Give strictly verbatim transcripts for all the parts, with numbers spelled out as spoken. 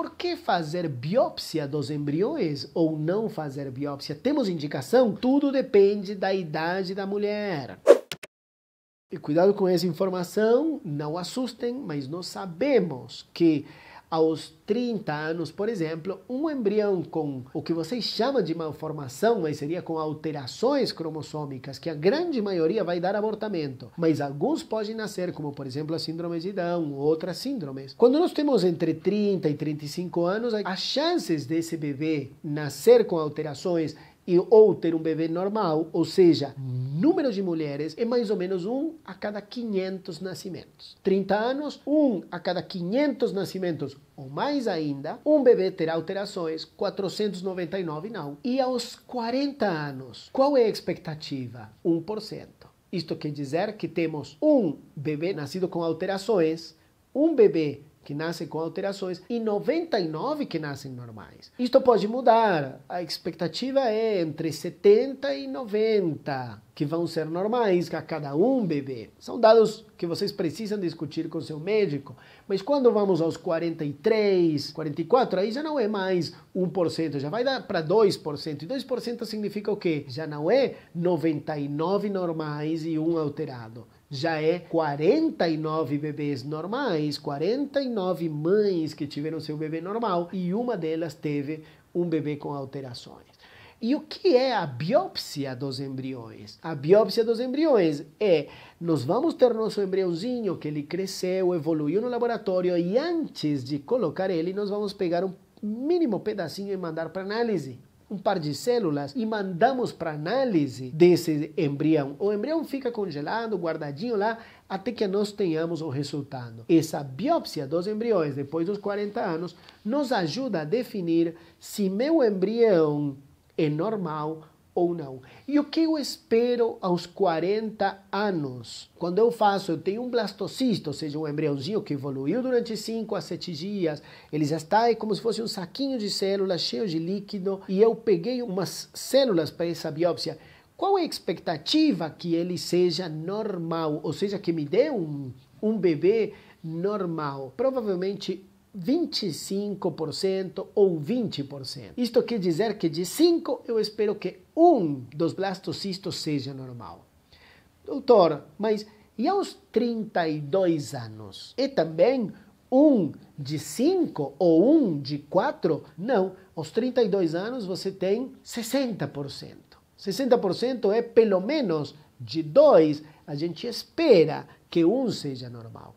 por que fazer biópsia dos embriões ou não fazer biópsia? Temos indicação? Tudo depende da idade da mulher. E cuidado com essa informação, não assustem, mas nós sabemos que aos trinta anos, por exemplo, um embrião com o que vocês chamam de malformação, mas seria com alterações cromossômicas, que a grande maioria vai dar abortamento, mas alguns podem nascer, como por exemplo a síndrome de Down, outras síndromes. Quando nós temos entre trinta e trinta e cinco anos, as chances desse bebê nascer com alterações e ou ter um bebê normal, ou seja, número de mulheres é mais ou menos um a cada quinhentos nascimentos. trinta anos, um a cada quinhentos nascimentos, ou mais ainda, um bebê terá alterações, quatrocentos e noventa e nove não. E aos quarenta anos, qual é a expectativa? um por cento. Isto quer dizer que temos um bebê nascido com alterações, um bebê que nascem com alterações e noventa e nove que nascem normais. Isto pode mudar. A expectativa é entre setenta e noventa que vão ser normais a cada um bebê. São dados que vocês precisam discutir com seu médico, mas quando vamos aos quarenta e três, quarenta e quatro, aí já não é mais um por cento, já vai dar para dois por cento. E dois por cento significa o quê? Já não é noventa e nove normais e um alterado. Já é quarenta e nove bebês normais, quarenta e nove mães que tiveram seu bebê normal e uma delas teve um bebê com alterações. E o que é a biópsia dos embriões? A biópsia dos embriões é, nós vamos ter nosso embriãozinho que ele cresceu, evoluiu no laboratório e antes de colocar ele, nós vamos pegar um mínimo pedacinho e mandar para análise. Um par de células e mandamos para análise desse embrião. O embrião fica congelado, guardadinho lá, até que nós tenhamos o resultado. Essa biópsia dos embriões, depois dos quarenta anos, nos ajuda a definir se meu embrião é normal ou não. E o que eu espero aos quarenta anos? Quando eu faço, eu tenho um blastocisto, ou seja, um embriãozinho que evoluiu durante cinco a sete dias, ele já está como se fosse um saquinho de células cheio de líquido, e eu peguei umas células para essa biópsia. Qual é a expectativa que ele seja normal? Ou seja, que me dê um, um bebê normal? Provavelmente vinte e cinco por cento ou vinte por cento. Isto quer dizer que de cinco eu espero que um dos blastocistos seja normal. Doutor, mas e aos trinta e dois anos? É também um de cinco ou um de quatro? Não, aos trinta e dois anos você tem sessenta por cento. sessenta por cento é pelo menos de dois, a gente espera que um seja normal.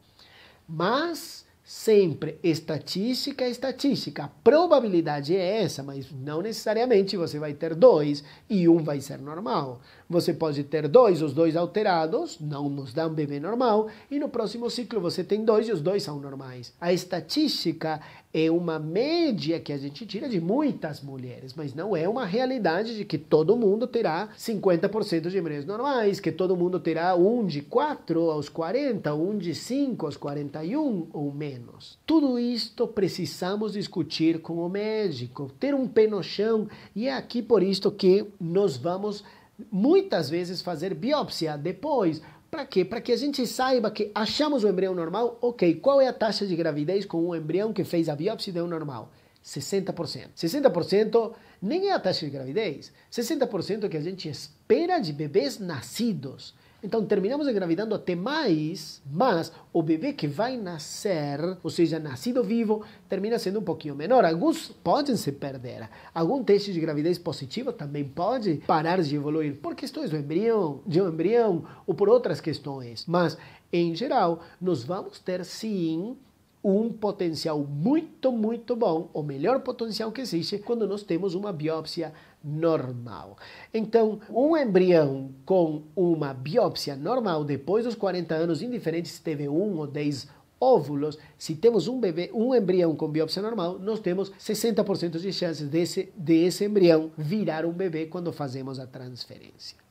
Mas sempre estatística, estatística. A probabilidade é essa, mas não necessariamente você vai ter dois e um vai ser normal. Você pode ter dois, os dois alterados, não nos dá um bebê normal, e no próximo ciclo você tem dois e os dois são normais. A estatística é uma média que a gente tira de muitas mulheres, mas não é uma realidade de que todo mundo terá cinquenta por cento de embriões normais, que todo mundo terá um de quatro aos quarenta, um de cinco aos quarenta e um ou menos. Tudo isto precisamos discutir com o médico, ter um pé no chão, e é aqui por isto que nós vamos muitas vezes fazer biópsia depois. Para quê? Para que a gente saiba que achamos o embrião normal, ok, qual é a taxa de gravidez com o embrião que fez a biópsia e deu normal? sessenta por cento. sessenta por cento nem é a taxa de gravidez, sessenta por cento é que a gente espera de bebês nascidos. Então, terminamos engravidando até mais, mas o bebê que vai nascer, ou seja, nascido vivo, termina sendo um pouquinho menor. Alguns podem se perder. Algum teste de gravidez positivo também pode parar de evoluir por questões do embrião, de um embrião ou por outras questões. Mas, em geral, nós vamos ter, sim, um potencial muito, muito bom, o melhor potencial que existe quando nós temos uma biópsia normal. Então, um embrião com uma biópsia normal depois dos quarenta anos, indiferente se teve um ou dez óvulos, se temos um bebê, um embrião com biópsia normal, nós temos sessenta por cento de chances desse, desse embrião virar um bebê quando fazemos a transferência.